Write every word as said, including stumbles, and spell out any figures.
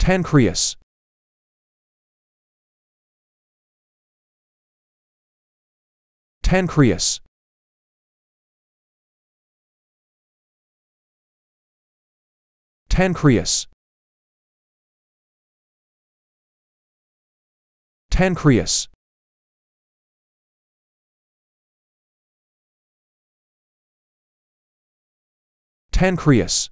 Pancreas. Pancreas. Pancreas. Pancreas. Pancreas.